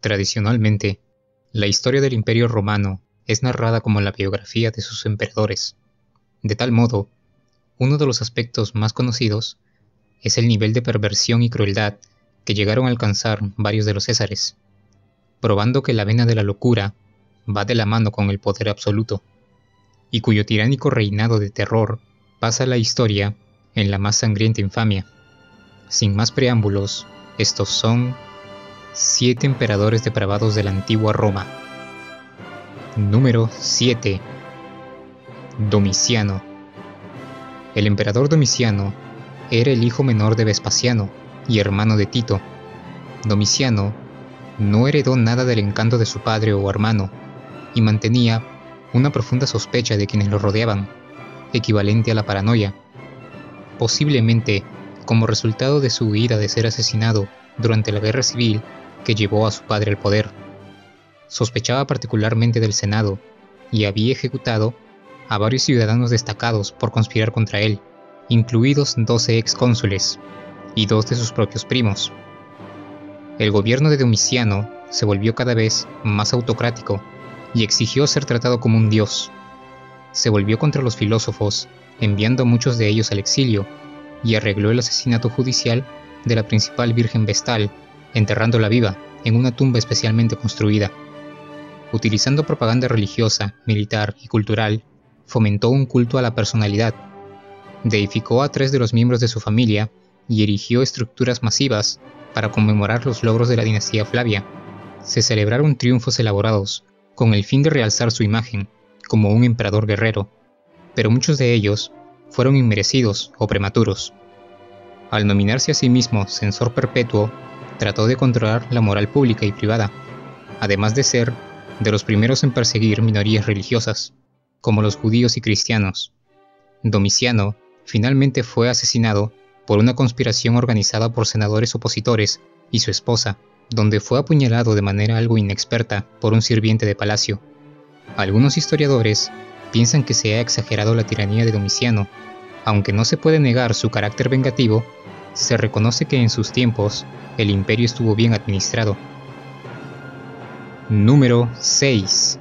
Tradicionalmente, la historia del Imperio Romano es narrada como la biografía de sus emperadores. De tal modo, uno de los aspectos más conocidos es el nivel de perversión y crueldad que llegaron a alcanzar varios de los césares, probando que la vena de la locura va de la mano con el poder absoluto, y cuyo tiránico reinado de terror pasa la historia en la más sangrienta infamia. Sin más preámbulos, estos son 7 emperadores depravados de la antigua Roma. Número 7. Domiciano. El emperador Domiciano era el hijo menor de Vespasiano y hermano de Tito. Domiciano no heredó nada del encanto de su padre o hermano y mantenía una profunda sospecha de quienes lo rodeaban, equivalente a la paranoia. Posiblemente como resultado de su huida de ser asesinado durante la guerra civil que llevó a su padre al poder. Sospechaba particularmente del Senado y había ejecutado a varios ciudadanos destacados por conspirar contra él, incluidos 12 excónsules y 2 de sus propios primos. El gobierno de Domiciano se volvió cada vez más autocrático y exigió ser tratado como un dios. Se volvió contra los filósofos, enviando a muchos de ellos al exilio, y arregló el asesinato judicial de la principal Virgen Vestal, enterrándola viva en una tumba especialmente construida. Utilizando propaganda religiosa, militar y cultural, fomentó un culto a la personalidad, deificó a 3 de los miembros de su familia y erigió estructuras masivas para conmemorar los logros de la dinastía Flavia. Se celebraron triunfos elaborados, con el fin de realzar su imagen como un emperador guerrero, pero muchos de ellos fueron inmerecidos o prematuros. Al nominarse a sí mismo censor perpetuo, trató de controlar la moral pública y privada, además de ser de los primeros en perseguir minorías religiosas, como los judíos y cristianos. Domiciano finalmente fue asesinado por una conspiración organizada por senadores opositores y su esposa, donde fue apuñalado de manera algo inexperta por un sirviente de palacio. Algunos historiadores piensan que se ha exagerado la tiranía de Domiciano. Aunque no se puede negar su carácter vengativo, se reconoce que en sus tiempos el imperio estuvo bien administrado. Número 6.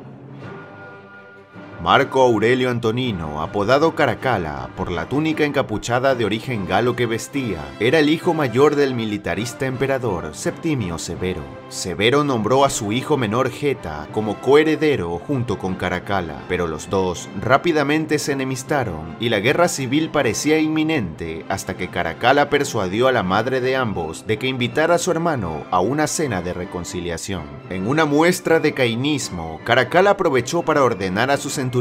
Marco Aurelio Antonino, apodado Caracalla por la túnica encapuchada de origen galo que vestía, era el hijo mayor del militarista emperador Septimio Severo. Severo nombró a su hijo menor Geta como coheredero junto con Caracalla, pero los dos rápidamente se enemistaron y la guerra civil parecía inminente hasta que Caracalla persuadió a la madre de ambos de que invitara a su hermano a una cena de reconciliación. En una muestra de cainismo, Caracalla aprovechó para ordenar a sus centuriones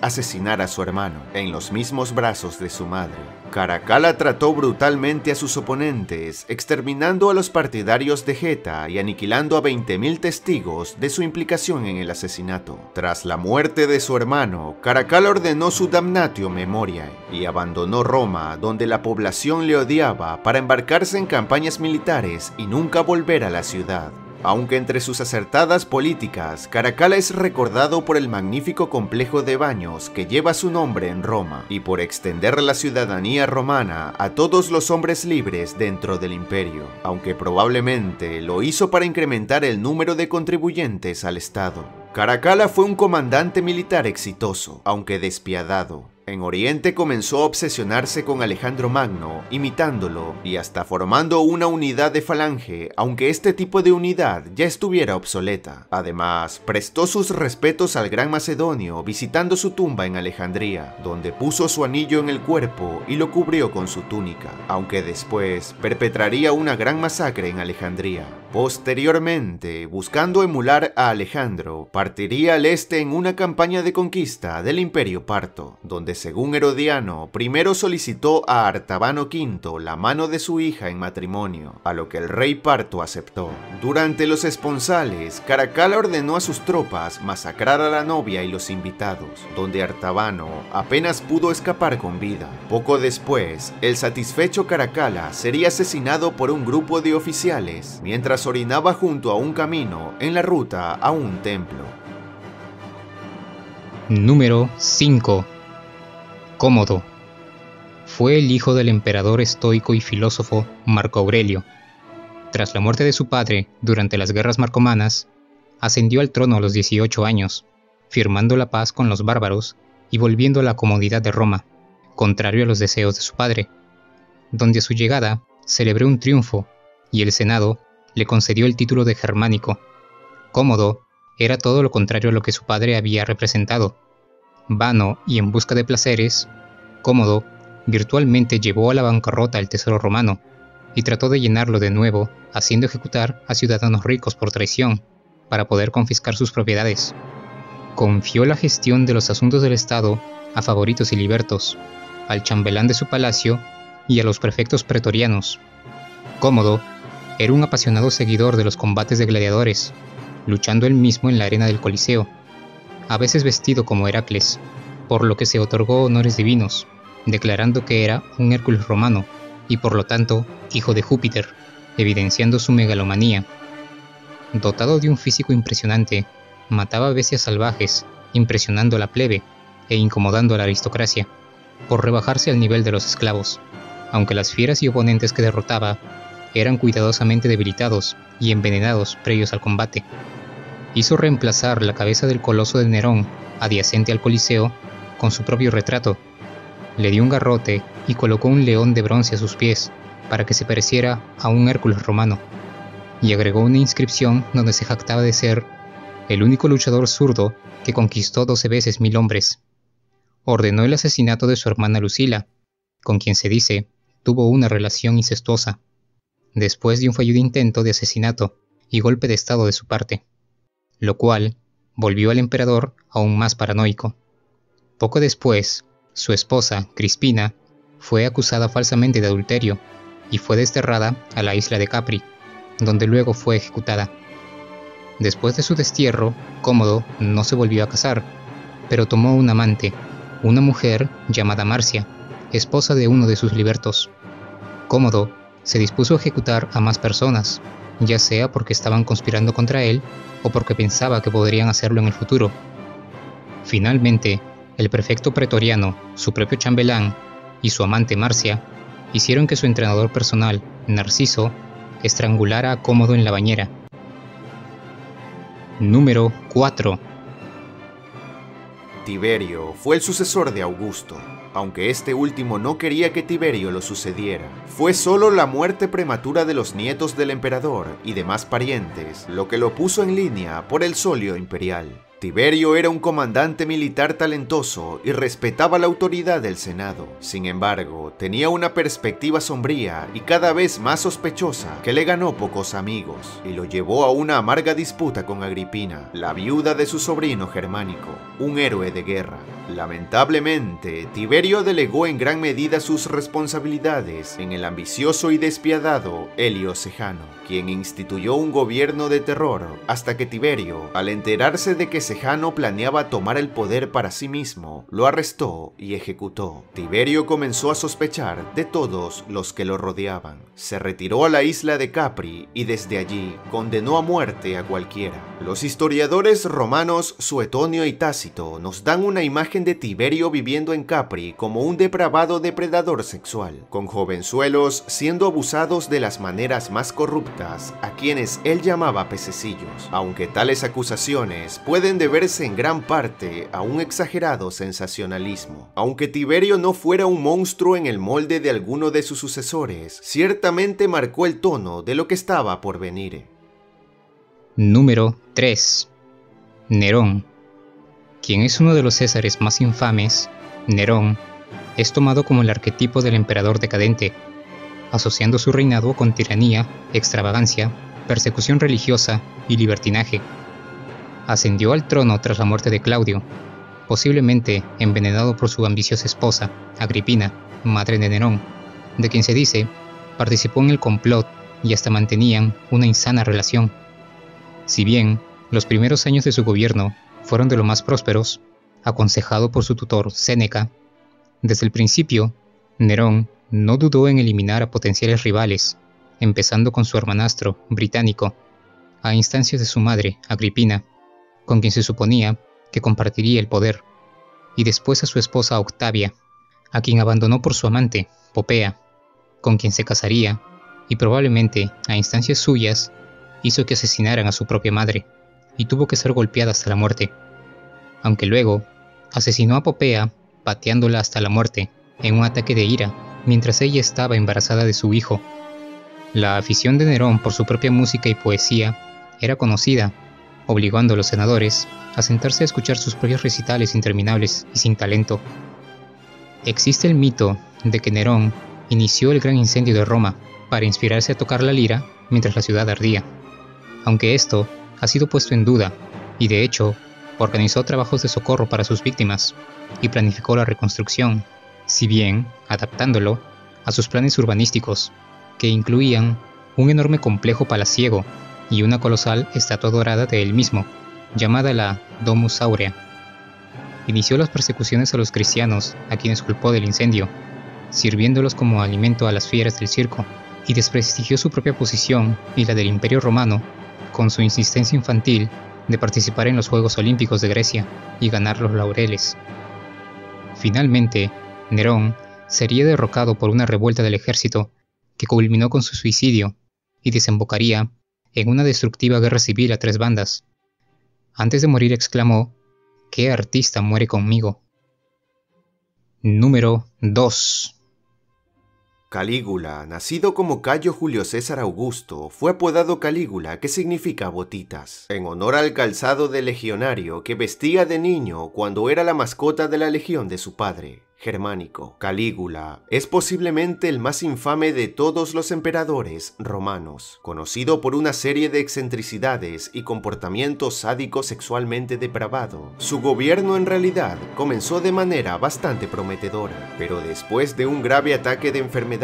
asesinar a su hermano, en los mismos brazos de su madre. Caracalla trató brutalmente a sus oponentes, exterminando a los partidarios de Geta y aniquilando a 20.000 testigos de su implicación en el asesinato. Tras la muerte de su hermano, Caracalla ordenó su damnatio memoriae y abandonó Roma, donde la población le odiaba, para embarcarse en campañas militares y nunca volver a la ciudad. Aunque entre sus acertadas políticas, Caracalla es recordado por el magnífico complejo de baños que lleva su nombre en Roma, y por extender la ciudadanía romana a todos los hombres libres dentro del imperio, aunque probablemente lo hizo para incrementar el número de contribuyentes al Estado. Caracalla fue un comandante militar exitoso, aunque despiadado. En Oriente comenzó a obsesionarse con Alejandro Magno, imitándolo y hasta formando una unidad de falange, aunque este tipo de unidad ya estuviera obsoleta. Además, prestó sus respetos al gran macedonio visitando su tumba en Alejandría, donde puso su anillo en el cuerpo y lo cubrió con su túnica, aunque después perpetraría una gran masacre en Alejandría. Posteriormente, buscando emular a Alejandro, partiría al este en una campaña de conquista del Imperio Parto, donde según Herodiano, primero solicitó a Artabano V la mano de su hija en matrimonio, a lo que el rey Parto aceptó. Durante los esponsales, Caracalla ordenó a sus tropas masacrar a la novia y los invitados, donde Artabano apenas pudo escapar con vida. Poco después, el satisfecho Caracalla sería asesinado por un grupo de oficiales, mientras mientras orinaba junto a un camino en la ruta a un templo. Número 5. Cómodo. Fue el hijo del emperador estoico y filósofo Marco Aurelio. Tras la muerte de su padre durante las guerras marcomanas, ascendió al trono a los 18 años, firmando la paz con los bárbaros y volviendo a la comodidad de Roma, contrario a los deseos de su padre, donde a su llegada celebró un triunfo y el Senado le concedió el título de Germánico. Cómodo era todo lo contrario a lo que su padre había representado. Vano y en busca de placeres, Cómodo virtualmente llevó a la bancarrota el tesoro romano y trató de llenarlo de nuevo, haciendo ejecutar a ciudadanos ricos por traición para poder confiscar sus propiedades. Confió la gestión de los asuntos del Estado a favoritos y libertos, al chambelán de su palacio y a los prefectos pretorianos. Cómodo era un apasionado seguidor de los combates de gladiadores, luchando él mismo en la arena del Coliseo, a veces vestido como Heracles, por lo que se otorgó honores divinos, declarando que era un Hércules romano y por lo tanto hijo de Júpiter, evidenciando su megalomanía. Dotado de un físico impresionante, mataba bestias salvajes, impresionando a la plebe e incomodando a la aristocracia, por rebajarse al nivel de los esclavos, aunque las fieras y oponentes que derrotaba eran cuidadosamente debilitados y envenenados previos al combate. Hizo reemplazar la cabeza del coloso de Nerón, adyacente al Coliseo, con su propio retrato. Le dio un garrote y colocó un león de bronce a sus pies para que se pareciera a un Hércules romano, y agregó una inscripción donde se jactaba de ser el único luchador zurdo que conquistó 12 veces 1000 hombres. Ordenó el asesinato de su hermana Lucila, con quien se dice tuvo una relación incestuosa, después de un fallido intento de asesinato y golpe de estado de su parte, lo cual volvió al emperador aún más paranoico. Poco después, su esposa, Crispina, fue acusada falsamente de adulterio y fue desterrada a la isla de Capri, donde luego fue ejecutada. Después de su destierro, Cómodo no se volvió a casar, pero tomó un amante, una mujer llamada Marcia, esposa de uno de sus libertos. Cómodo se dispuso a ejecutar a más personas, ya sea porque estaban conspirando contra él o porque pensaba que podrían hacerlo en el futuro. Finalmente, el prefecto pretoriano, su propio chambelán y su amante Marcia hicieron que su entrenador personal, Narciso, estrangulara a Cómodo en la bañera. Número 4. Tiberio fue el sucesor de Augusto, aunque este último no quería que Tiberio lo sucediera. Fue solo la muerte prematura de los nietos del emperador y demás parientes lo que lo puso en línea por el solio imperial. Tiberio era un comandante militar talentoso y respetaba la autoridad del Senado. Sin embargo, tenía una perspectiva sombría y cada vez más sospechosa que le ganó pocos amigos y lo llevó a una amarga disputa con Agripina, la viuda de su sobrino Germánico, un héroe de guerra. Lamentablemente, Tiberio delegó en gran medida sus responsabilidades en el ambicioso y despiadado Helio Cejano, quien instituyó un gobierno de terror hasta que Tiberio, al enterarse de que Cejano planeaba tomar el poder para sí mismo, lo arrestó y ejecutó. Tiberio comenzó a sospechar de todos los que lo rodeaban. Se retiró a la isla de Capri y desde allí condenó a muerte a cualquiera. Los historiadores romanos Suetonio y Tácito nos dan una imagen de Tiberio viviendo en Capri como un depravado depredador sexual, con jovenzuelos siendo abusados de las maneras más corruptas a quienes él llamaba pececillos, aunque tales acusaciones pueden deberse en gran parte a un exagerado sensacionalismo. Aunque Tiberio no fuera un monstruo en el molde de alguno de sus sucesores, ciertamente marcó el tono de lo que estaba por venir. Número 3. Nerón. Quien es uno de los césares más infames, Nerón es tomado como el arquetipo del emperador decadente, asociando su reinado con tiranía, extravagancia, persecución religiosa y libertinaje. Ascendió al trono tras la muerte de Claudio, posiblemente envenenado por su ambiciosa esposa, Agripina, madre de Nerón, de quien se dice participó en el complot y hasta mantenían una insana relación. Si bien los primeros años de su gobierno fueron de los más prósperos, aconsejado por su tutor Séneca, desde el principio, Nerón no dudó en eliminar a potenciales rivales, empezando con su hermanastro, Británico, a instancias de su madre, Agripina, con quien se suponía que compartiría el poder, y después a su esposa Octavia, a quien abandonó por su amante, Popea, con quien se casaría, y probablemente, a instancias suyas, hizo que asesinaran a su propia madre, y tuvo que ser golpeada hasta la muerte. Aunque luego, asesinó a Popea, pateándola hasta la muerte, en un ataque de ira, mientras ella estaba embarazada de su hijo. La afición de Nerón por su propia música y poesía era conocida, obligando a los senadores a sentarse a escuchar sus propios recitales interminables y sin talento. Existe el mito de que Nerón inició el gran incendio de Roma para inspirarse a tocar la lira mientras la ciudad ardía, aunque esto ha sido puesto en duda, y de hecho, organizó trabajos de socorro para sus víctimas y planificó la reconstrucción, si bien adaptándolo a sus planes urbanísticos, que incluían un enorme complejo palaciego y una colosal estatua dorada de él mismo, llamada la Domus Aurea. Inició las persecuciones a los cristianos, a quienes culpó del incendio, sirviéndolos como alimento a las fieras del circo, y desprestigió su propia posición y la del Imperio Romano con su insistencia infantil de participar en los Juegos Olímpicos de Grecia y ganar los laureles. Finalmente, Nerón sería derrocado por una revuelta del ejército que culminó con su suicidio y desembocaría en una destructiva guerra civil a tres bandas. Antes de morir exclamó: ¿qué artista muere conmigo? Número 2. Calígula, nacido como Cayo Julio César Augusto, fue apodado Calígula, que significa botitas, en honor al calzado de legionario que vestía de niño cuando era la mascota de la legión de su padre, Germánico. Calígula es posiblemente el más infame de todos los emperadores romanos, conocido por una serie de excentricidades y comportamientos sádico sexualmente depravado. Su gobierno en realidad comenzó de manera bastante prometedora, pero después de un grave ataque de enfermedad,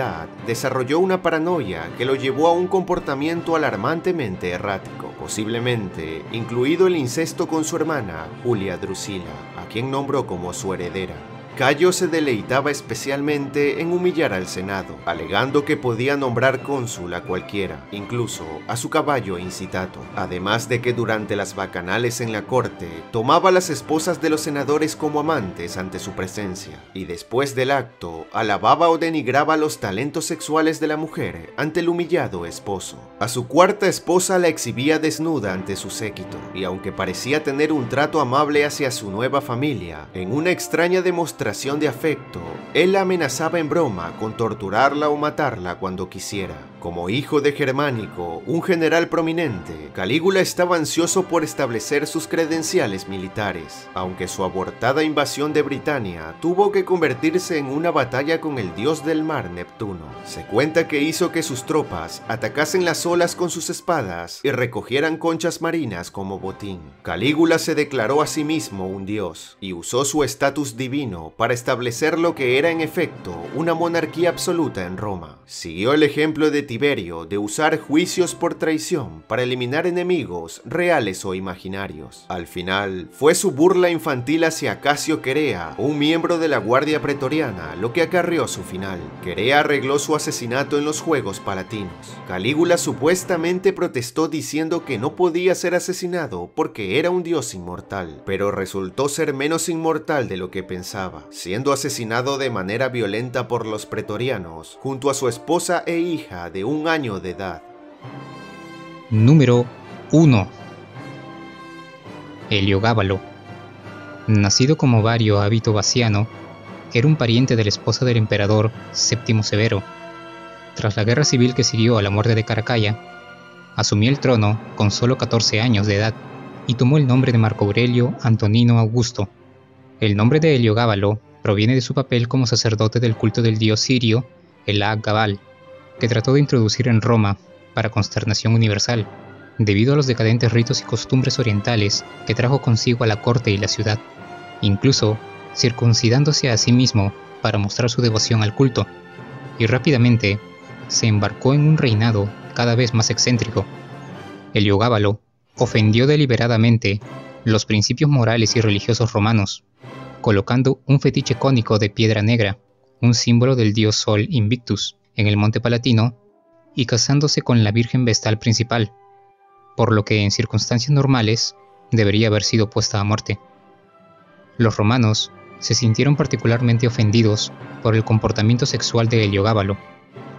desarrolló una paranoia que lo llevó a un comportamiento alarmantemente errático, posiblemente incluido el incesto con su hermana Julia Drusila, a quien nombró como su heredera. Cayo se deleitaba especialmente en humillar al Senado, alegando que podía nombrar cónsul a cualquiera, incluso a su caballo incitato. Además de que durante las bacanales en la corte, tomaba a las esposas de los senadores como amantes ante su presencia, y después del acto, alababa o denigraba los talentos sexuales de la mujer ante el humillado esposo. A su cuarta esposa la exhibía desnuda ante su séquito, y aunque parecía tener un trato amable hacia su nueva familia, en una extraña demostración de afecto, él amenazaba en broma con torturarla o matarla cuando quisiera. Como hijo de Germánico, un general prominente, Calígula estaba ansioso por establecer sus credenciales militares, aunque su abortada invasión de Britania tuvo que convertirse en una batalla con el dios del mar Neptuno. Se cuenta que hizo que sus tropas atacasen las olas con sus espadas y recogieran conchas marinas como botín. Calígula se declaró a sí mismo un dios y usó su estatus divino para establecer lo que era en efecto una monarquía absoluta en Roma. Siguió el ejemplo de Tiberio de usar juicios por traición para eliminar enemigos reales o imaginarios. Al final, fue su burla infantil hacia Casio Querea, un miembro de la Guardia Pretoriana, lo que acarreó su final. Querea arregló su asesinato en los Juegos Palatinos. Calígula supuestamente protestó diciendo que no podía ser asesinado porque era un dios inmortal, pero resultó ser menos inmortal de lo que pensaba, siendo asesinado de manera violenta por los pretorianos, junto a su esposa e hija de 1 año de edad. Número 1. Heliogábalo, nacido como Vario Habito Vaciano, era un pariente de la esposa del emperador Septimio Severo. Tras la guerra civil que siguió a la muerte de Caracalla, asumió el trono con solo 14 años de edad y tomó el nombre de Marco Aurelio Antonino Augusto. El nombre de Heliogábalo proviene de su papel como sacerdote del culto del dios sirio, el Agabal, que trató de introducir en Roma para consternación universal, debido a los decadentes ritos y costumbres orientales que trajo consigo a la corte y la ciudad, incluso circuncidándose a sí mismo para mostrar su devoción al culto, y rápidamente se embarcó en un reinado cada vez más excéntrico. Heliogábalo ofendió deliberadamente los principios morales y religiosos romanos, colocando un fetiche cónico de piedra negra, un símbolo del dios Sol Invictus, en el Monte Palatino, y casándose con la Virgen Vestal principal, por lo que en circunstancias normales debería haber sido puesta a muerte. Los romanos se sintieron particularmente ofendidos por el comportamiento sexual de Heliogábalo,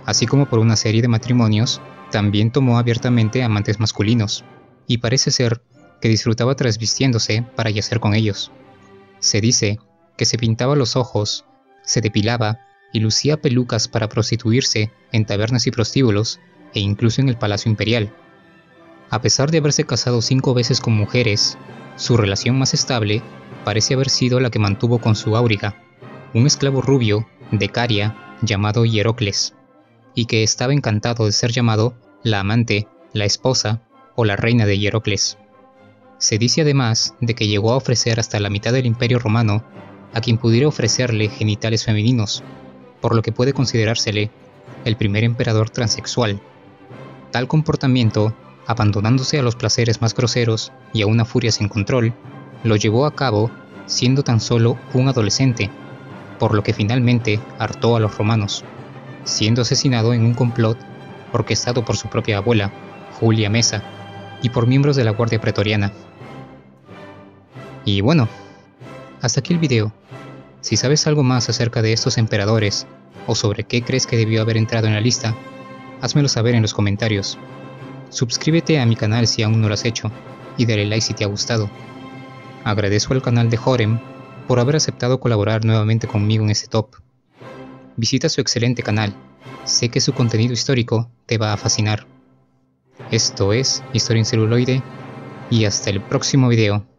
así como por una serie de matrimonios. También tomó abiertamente amantes masculinos, y parece ser que disfrutaba trasvistiéndose para yacer con ellos. Se dice que se pintaba los ojos, se depilaba y lucía pelucas para prostituirse en tabernas y prostíbulos e incluso en el Palacio Imperial. A pesar de haberse casado 5 veces con mujeres, su relación más estable parece haber sido la que mantuvo con su áuriga, un esclavo rubio de Caria llamado Hierocles, y que estaba encantado de ser llamado la amante, la esposa o la reina de Hierocles. Se dice además de que llegó a ofrecer hasta la mitad del Imperio Romano a quien pudiera ofrecerle genitales femeninos, por lo que puede considerársele el primer emperador transexual. Tal comportamiento, abandonándose a los placeres más groseros y a una furia sin control, lo llevó a cabo siendo tan solo un adolescente, por lo que finalmente hartó a los romanos, siendo asesinado en un complot orquestado por su propia abuela, Julia Mesa, y por miembros de la Guardia Pretoriana. Y bueno, hasta aquí el video. Si sabes algo más acerca de estos emperadores, o sobre qué crees que debió haber entrado en la lista, házmelo saber en los comentarios. Suscríbete a mi canal si aún no lo has hecho, y dale like si te ha gustado. Agradezco al canal de Jorem por haber aceptado colaborar nuevamente conmigo en este top. Visita su excelente canal, sé que su contenido histórico te va a fascinar. Esto es Historia en Celuloide y hasta el próximo video.